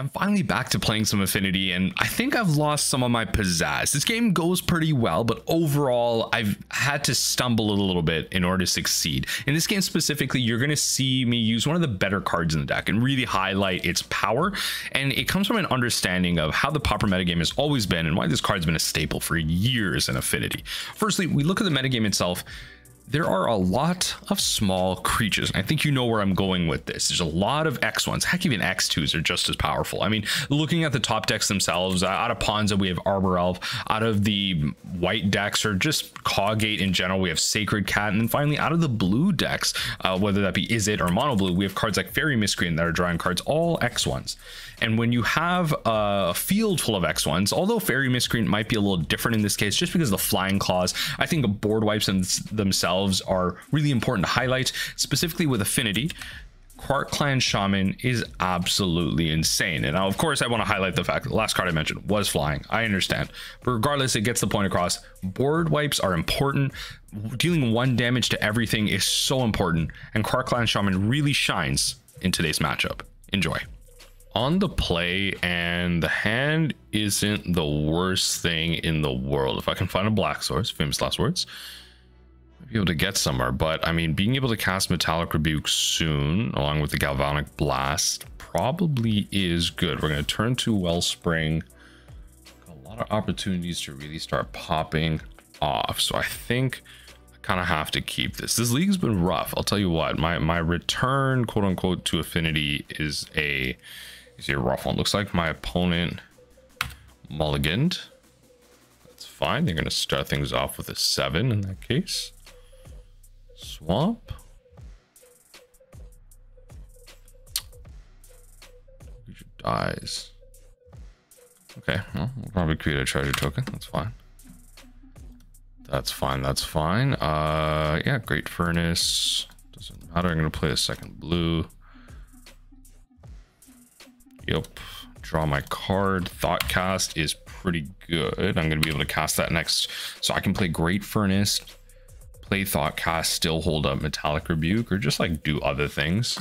I'm finally back to playing some Affinity, and I think I've lost some of my pizzazz. This game goes pretty well, but overall, I've had to stumble a little bit in order to succeed. In this game specifically, you're going to see me use one of the better cards in the deck and really highlight its power, and it comes from an understanding of how the proper metagame has always been and why this card's been a staple for years in Affinity. Firstly, we look at the metagame itself. There are a lot of small creatures. I think you know where I'm going with this. There's a lot of X1s. Heck, even X2s are just as powerful. I mean, looking at the top decks themselves, out of Ponza, we have Arbor Elf. Out of the white decks, or just Cawgate in general, we have Sacred Cat. And then finally, out of the blue decks, whether that be Izzet or Mono Blue, we have cards like Fairy Miscreant that are drawing cards, all X1s. And when you have a field full of X1s, although Fairy Miscreant might be a little different in this case, just because of the flying claws, I think board wipes themselves are really important to highlight. Specifically with Affinity, Krark-Clan Shaman is absolutely insane. And now, of course, I want to highlight the fact that the last card I mentioned was flying. I understand. But regardless, it gets the point across. Board wipes are important. Dealing one damage to everything is so important. And Krark-Clan Shaman really shines in today's matchup. Enjoy. On the play, and the hand isn't the worst thing in the world. If I can find a black source, famous last words, I'll be able to get somewhere. But I mean, being able to cast Metallic Rebuke soon, along with the Galvanic Blast, probably is good. We're going to turn to Wellspring. Got a lot of opportunities to really start popping off. So I think I kind of have to keep this. This league's been rough. I'll tell you what, my return, quote unquote, to Affinity is a rough one. Looks like my opponent mulliganed. That's fine. They're going to start things off with a 7 in that case. Swamp. Creature dies. Okay, well, we'll probably create a treasure token. That's fine. That's fine. That's fine. Yeah, Great Furnace. Doesn't matter. I'm going to play a second blue. Yep, draw my card. Thoughtcast is pretty good. I'm going to be able to cast that next. So I can play Great Furnace, play Thoughtcast, still hold up Metallic Rebuke, or just like do other things.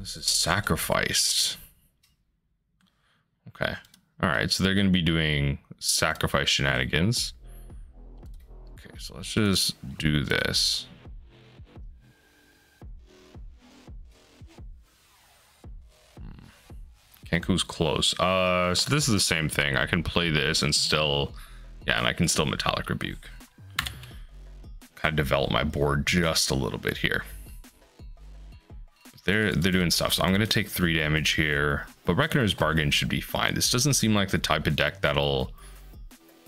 This is sacrificed. Okay. All right. So they're going to be doing sacrifice shenanigans. Okay. So let's just do this. Kenku's close. So this is the same thing. I can play this and still, yeah, and I can still Metallic Rebuke. Kind of develop my board just a little bit here. They're doing stuff, so I'm gonna take 3 damage here. But Reckoner's Bargain should be fine. This doesn't seem like the type of deck that'll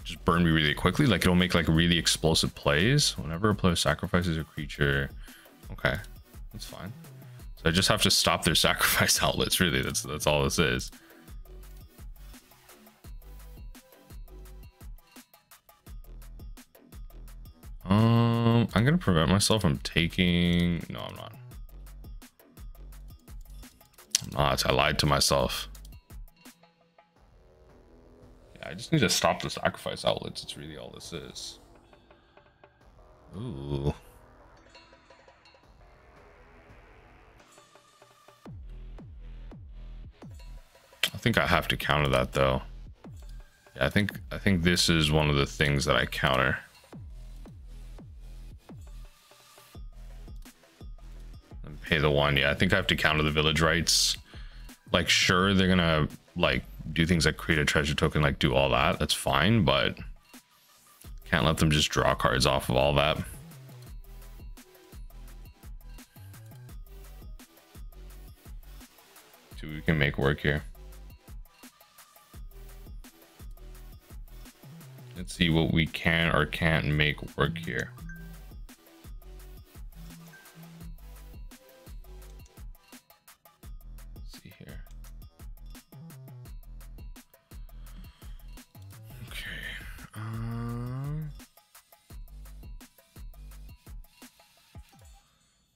just burn me really quickly. Like it'll make like really explosive plays. Whenever a player sacrifices a creature, okay, that's fine. I just have to stop their sacrifice outlets, really. That's all this is. I'm gonna prevent myself from taking... No, I'm not. I'm not. I lied to myself. Yeah, I just need to stop the sacrifice outlets. It's really all this is. Ooh. I think I have to counter that though. Yeah, I think this is one of the things that I counter. And pay the one. Yeah, I think I have to counter the village rights. Like sure, they're gonna like do things like create a treasure token, like do all that. That's fine, but can't let them just draw cards off of all that. Two we can make work here. Let's see what we can or can't make work here. Let's see here. Okay.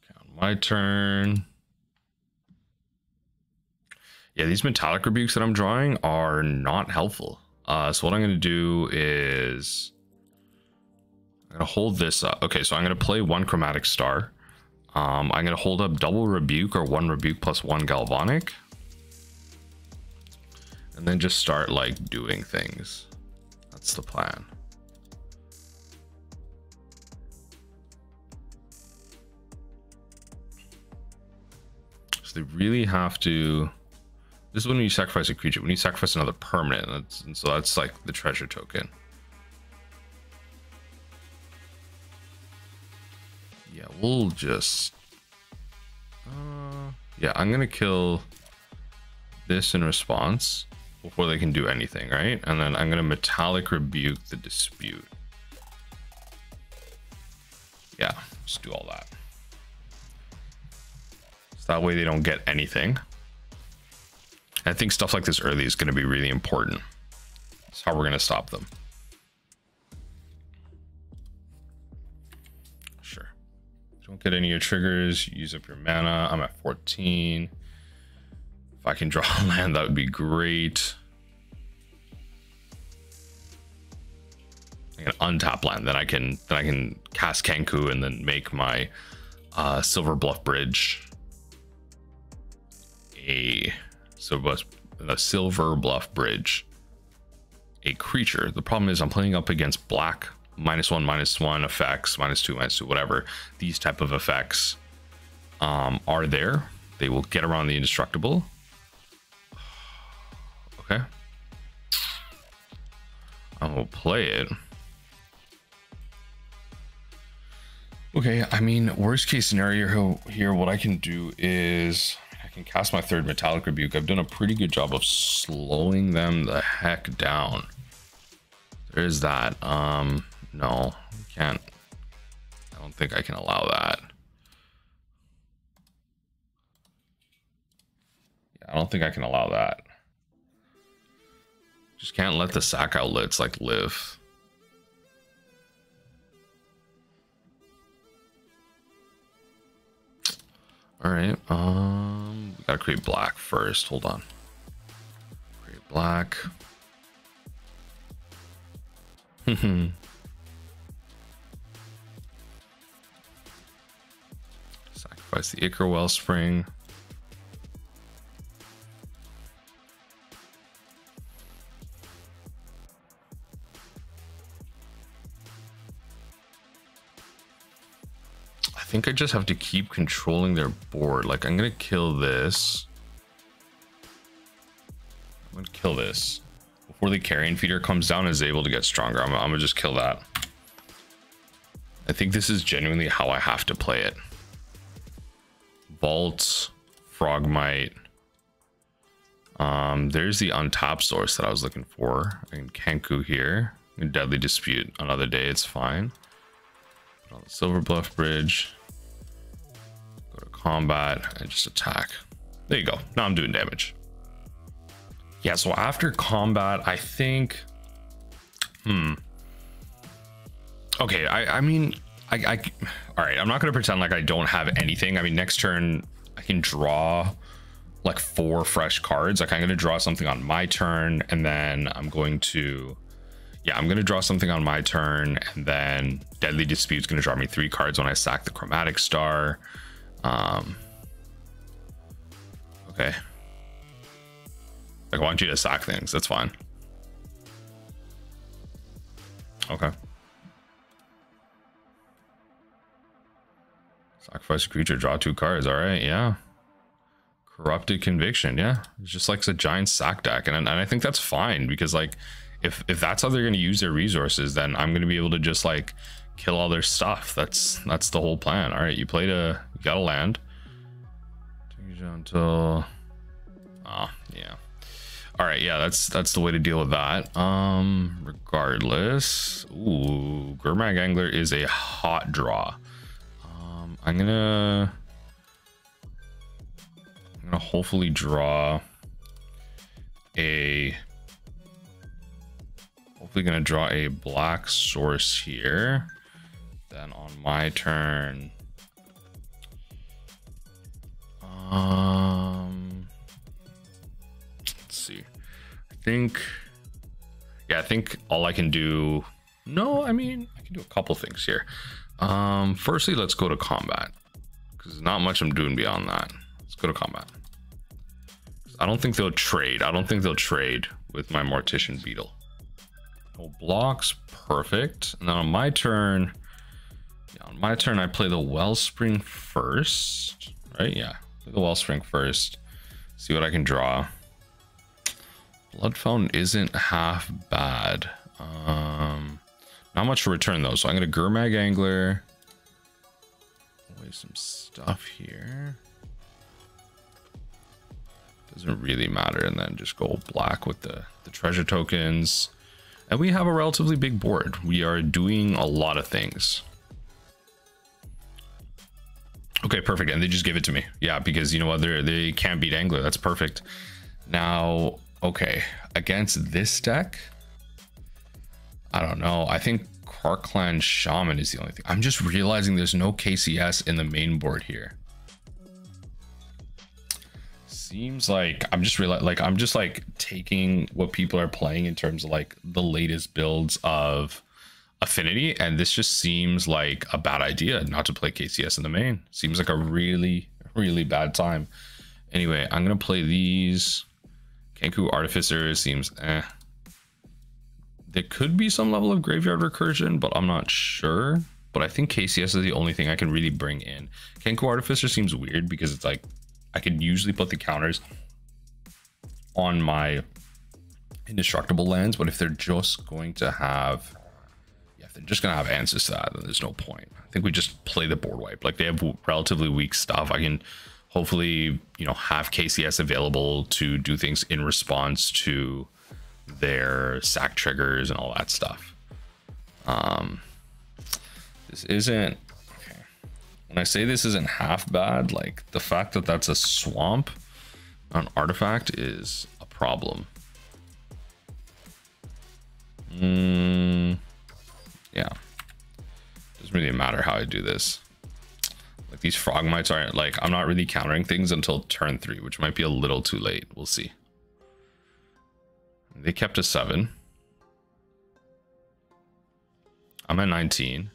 Count my turn. Yeah, these Metallic Rebukes that I'm drawing are not helpful. So what I'm going to do is I'm going to hold this up. Okay, so I'm going to play one Chromatic Star. I'm going to hold up double Rebuke or one Rebuke plus one Galvanic. and then just start like doing things. That's the plan. So they really have to. This is when you sacrifice a creature. When you sacrifice another permanent, and so that's like the treasure token. Yeah, we'll just. Yeah, I'm gonna kill this in response before they can do anything, right? And then I'm gonna Metallic Rebuke the Dispute. Yeah, just do all that. So that way they don't get anything. I think stuff like this early is gonna be really important. That's how we're gonna stop them. Don't get any of your triggers, use up your mana. I'm at 14. If I can draw a land, that would be great. I can untap land, then I can cast Kenku and then make my Silverbluff Bridge a creature. The problem is I'm playing up against black. -1/-1 effects, -2/-2, whatever these type of effects are there. They will get around the indestructible. Okay, I will play it. Okay, I mean, worst case scenario here, what I can do is I can cast my third Metallic Rebuke. I've done a pretty good job of slowing them the heck down. There is that. No, we can't. I don't think I can allow that. Yeah, I don't think I can allow that. Just can't let the sack outlets like live. All right. We gotta create black first. Hold on. Create black. Sacrifice the Ichor Wellspring. I think I just have to keep controlling their board. Like, I'm gonna kill this. I'm gonna kill this. Before the Carrion Feeder comes down and is able to get stronger, I'm gonna just kill that. I think this is genuinely how I have to play it. Vault, Frogmite. There's the untap source that I was looking for. I can Kenku here. And Deadly Dispute another day, it's fine. Put on the Silverbluff Bridge. Go to combat and just attack. There you go. Now I'm doing damage. Yeah, so after combat, I think. Okay, I mean, all right, I'm not going to pretend like I don't have anything. I mean, next turn, I can draw like 4 fresh cards. Like, I'm going to draw something on my turn, and then I'm going to. Yeah, I'm going to draw something on my turn, and then Deadly Dispute's going to draw me 3 cards when I sack the Chromatic Star. Okay. Like, I want you to sack things. That's fine. Okay. Sacrifice a creature, draw 2 cards. All right, yeah. Corrupted Conviction, yeah. It's just like a giant sack deck, and I think that's fine because like, if that's how they're gonna use their resources, then I'm gonna be able to just like kill all their stuff. That's the whole plan. All right, you played a, you got a land. Until, oh yeah. All right, yeah, that's the way to deal with that. Regardless, ooh, Gurmag Angler is a hot draw. I'm gonna hopefully draw a. Hopefully, gonna draw a black source here. Then on my turn, I think all I can do. No, I mean, I can do a couple things here. Firstly, let's go to combat because there's not much I'm doing beyond that. Let's go to combat. I don't think they'll trade. I don't think they'll trade with my Mortician Beetle. No blocks, perfect. And then on my turn, I play the Wellspring first, right? Yeah, play the Wellspring first. See what I can draw. Blood Fountain isn't half bad. Not much to return though, so I'm gonna Gurmag Angler. Waste some stuff here. Doesn't really matter, and then just go black with the treasure tokens. And we have a relatively big board. We are doing a lot of things. Okay, perfect. And they just gave it to me. Yeah, because you know what? They can't beat Angler. That's perfect. Now, okay, against this deck, I don't know. I think Krark-Clan Shaman is the only thing. I'm just realizing there's no KCS in the main board here. Seems like I'm just taking what people are playing in terms of like the latest builds of Affinity, and this just seems like a bad idea not to play KCS in the main. Seems like a really bad time. Anyway, I'm gonna play these Kenku Artificer. Seems eh. There could be some level of graveyard recursion, but I'm not sure. But I think KCS is the only thing I can really bring in. Kenku Artificer seems weird because it's like I could usually put the counters on my indestructible lands, but if they're just going to have, yeah, if they're just going to have answers to that, then there's no point. I think we just play the board wipe. Like, they have relatively weak stuff. I can hopefully, you know, have KCS available to do things in response to their sack triggers and all that stuff. This isn't... When I say this isn't half bad, like the fact that that's a swamp on an artifact is a problem. Yeah, doesn't really matter how I do this. Like, these Frogmites aren't like, I'm not really countering things until turn 3, which might be a little too late. We'll see. They kept a 7. I'm at 19.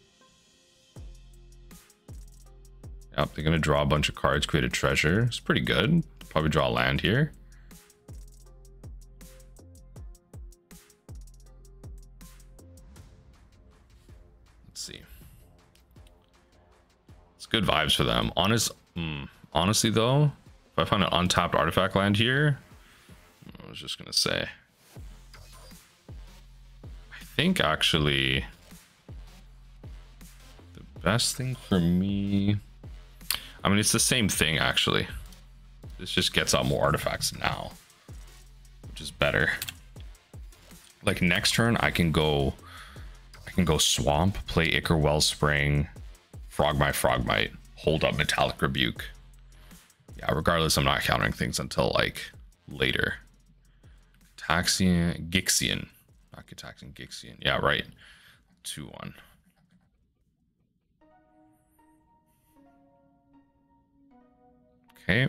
Yep, they're going to draw a bunch of cards, create a treasure. It's pretty good. Probably draw land here. Let's see. It's good vibes for them. Honestly, though, if I find an untapped artifact land here, I was just going to say, I think actually the best thing for me... I mean, it's the same thing, actually. This just gets out more artifacts now, which is better. Like, next turn, I can go Swamp, play Ichor Wellspring, Frogmite, hold up Metallic Rebuke. Yeah, regardless, I'm not countering things until, like, later. Taxian, Gixian. Not Taxian, Gixian. Yeah, right. 2-1. Okay,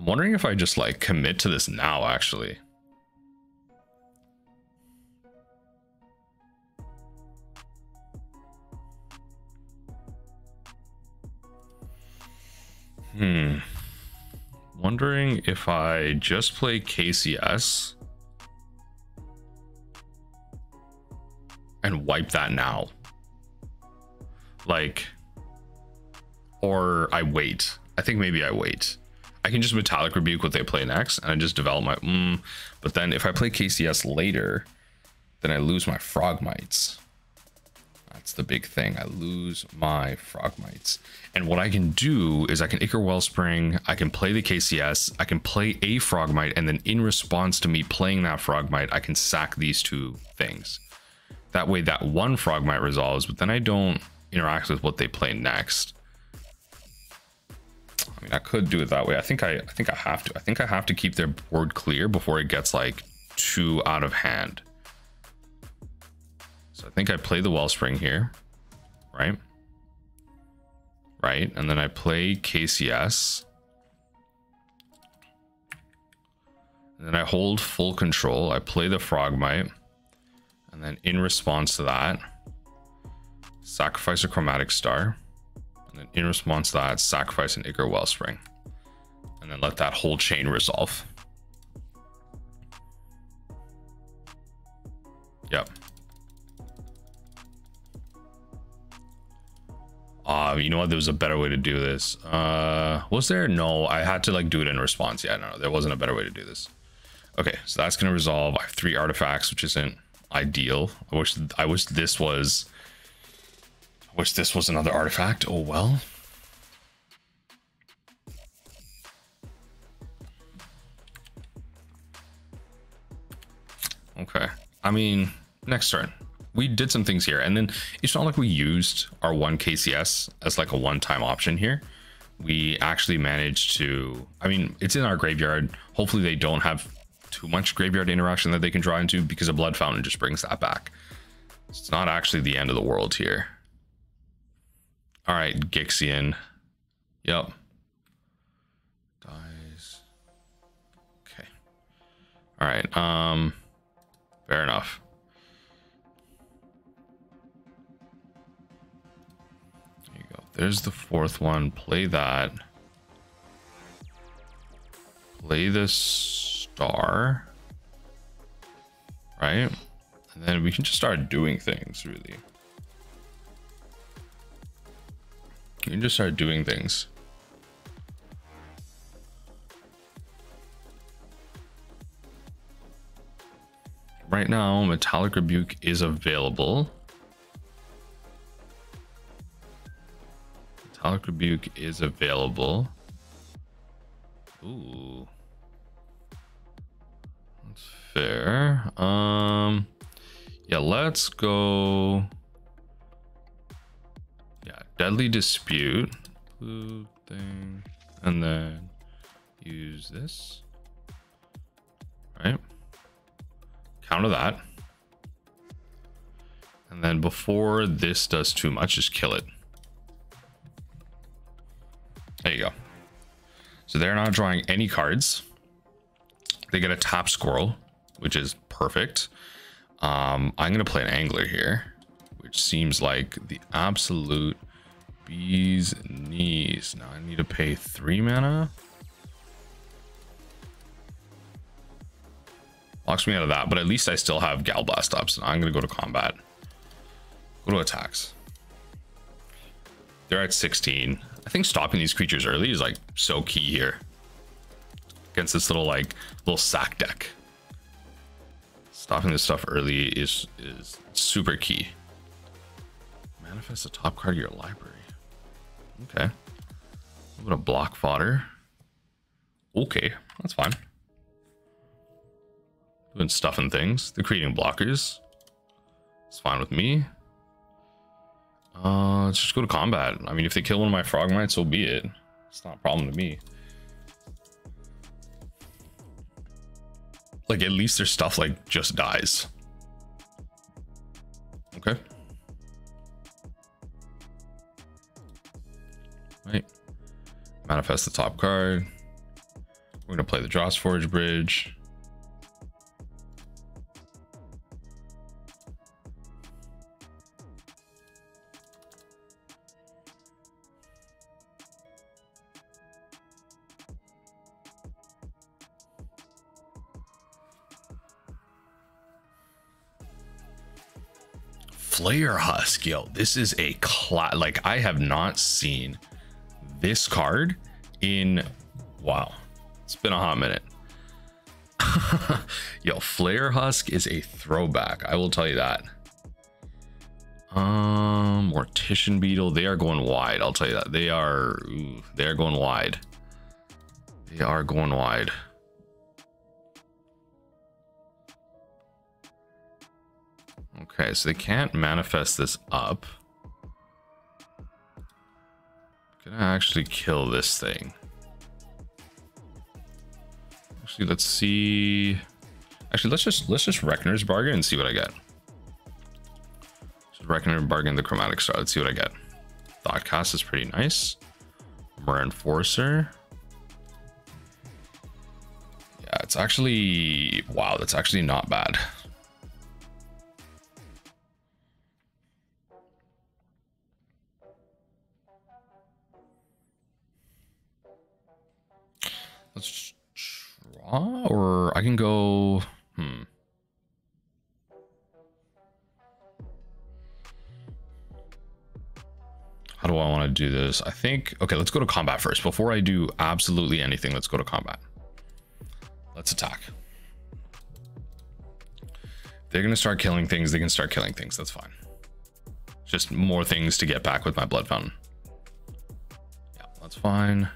I'm wondering if I just like commit to this now, actually. Wondering if I just play KCS and wipe that now. Like, or I wait. I think maybe I wait. I can just Metallic Rebuke what they play next, and I just develop my But then if I play KCS later, then I lose my Frogmites. That's the big thing. I lose my Frogmites. And what I can do is I can Ichor Wellspring, I can play the KCS, I can play a Frogmite, and then in response to me playing that Frogmite, I can sack these two things. That way that one Frogmite resolves, but then I don't interact with what they play next. I mean, I could do it that way. I think I have to. I think I have to keep their board clear before it gets like too out of hand. So I think I play the Wellspring here, right? Right, and then I play KCS. And then I hold full control. I play the Frogmite, and then in response to that, sacrifice a Chromatic Star. And then in response to that, sacrifice an Ichor Wellspring. and then let that whole chain resolve. Yep. You know what? There was a better way to do this. Was there? No, I had to like do it in response. Yeah, no, there wasn't a better way to do this. Okay, so that's gonna resolve. I have 3 artifacts, which isn't ideal. I wish this was another artifact. Oh well. Okay. I mean, next turn. We did some things here, and then it's not like we used our 1 KCS as like a one-time option here. We actually managed to, I mean, it's in our graveyard. Hopefully they don't have too much graveyard interaction that they can draw into, because a Blood Fountain just brings that back. It's not actually the end of the world here. All right, Gixian. Yep. Dies. Okay. All right. Fair enough. There's the 4th one. Play that. Play the star. Right? And then we can just start doing things, really. You can just start doing things. Right now, Metallic Rebuke is available. Metallic Rebuke is available. Ooh. That's fair. Yeah, let's go. Yeah, Deadly Dispute. Blue thing. And then use this. All right. Counter that. And then before this does too much, just kill it. There you go. So they're not drawing any cards. They get a tap squirrel, which is perfect. I'm going to play an angler here, which seems like the absolute bee's knees. Now I need to pay 3 mana. Locks me out of that, but at least I still have Galblast up. So now I'm going to go to combat. Go to attacks. They're at 16. I think stopping these creatures early is like so key here against this little sack deck. Stopping this stuff early is super key. Manifest the top card of your library. Okay. I'm gonna block fodder. Okay, that's fine. Doing stuff and things. They're creating blockers. It's fine with me. Let's just go to combat. I mean, if they kill one of my Frogmites, so be it. It's not a problem to me. Like, at least their stuff, like, just dies. Okay. Right. Manifest the top card. We're going to play the Drossforge Bridge. Flare Husk, yo, this is a class. Like, I have not seen this card in, wow, it's been a hot minute. Yo, Flare Husk is a throwback, I will tell you that. Mortician Beetle, they are going wide, I'll tell you that. They are, ooh, they are going wide. They are going wide. Okay, so they can't manifest this up. Can I actually kill this thing? Actually, let's see. Actually, let's just Reckoner's Bargain and see what I get. Should Reckoner's Bargain the Chromatic Star. Let's see what I get. Thoughtcast is pretty nice. Myr Enforcer. Yeah, it's actually, wow, that's actually not bad. Claw, or I can go... How do I want to do this? I think, okay, let's go to combat first. Before I do absolutely anything, let's go to combat. Let's attack. They're going to start killing things. They can start killing things. That's fine. Just more things to get back with my Blood Fountain. Yeah, that's fine.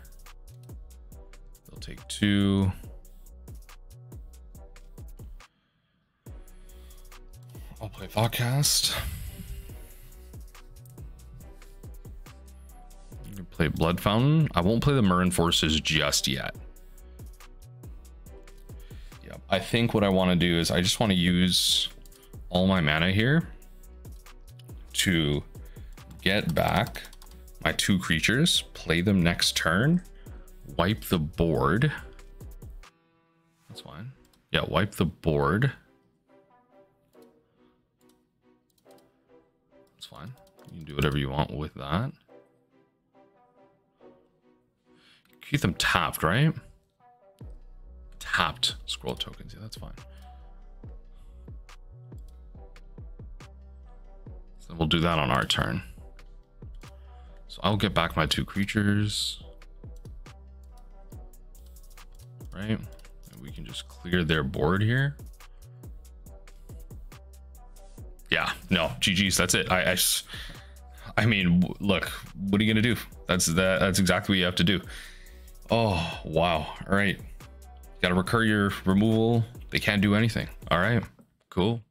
They'll take two. I'll play Thoughtcast. Play Blood Fountain. I won't play the Myr Enforcers just yet. Yeah, I think what I want to do is I just want to use all my mana here to get back my two creatures, play them next turn, wipe the board. That's fine. Yeah, wipe the board. That's fine. You can do whatever you want with that. Keep them tapped, right? Tapped scroll tokens. Yeah, that's fine. So we'll do that on our turn. So I'll get back my two creatures. Right? And we can just clear their board here. Yeah, no, GG's, that's it. I mean, look, what are you going to do? That's exactly what you have to do. Oh, wow. All right. Got to recur your removal. They can't do anything. All right, cool.